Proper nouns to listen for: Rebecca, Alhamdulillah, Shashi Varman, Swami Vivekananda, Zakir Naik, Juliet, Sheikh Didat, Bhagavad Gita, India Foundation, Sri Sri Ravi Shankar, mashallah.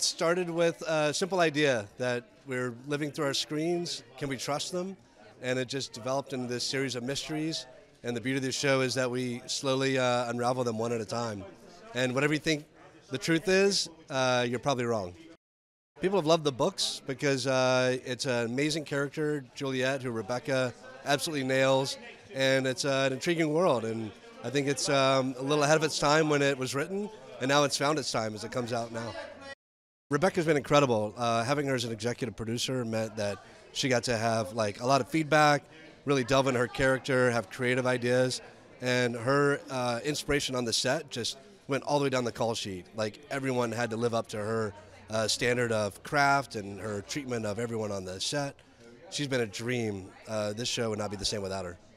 It started with a simple idea that we're living through our screens. Can we trust them? And it just developed into this series of mysteries. And the beauty of this show is that we slowly unravel them one at a time. And whatever you think the truth is, you're probably wrong. People have loved the books because it's an amazing character, Juliet, who Rebecca absolutely nails. And it's an intriguing world. And I think it's a little ahead of its time when it was written. And now it's found its time as it comes out now. Rebecca's been incredible. Having her as an executive producer meant that she got to have like a lot of feedback, really delve into her character, have creative ideas, and her inspiration on the set just went all the way down the call sheet. Like everyone had to live up to her standard of craft and her treatment of everyone on the set. She's been a dream. This show would not be the same without her.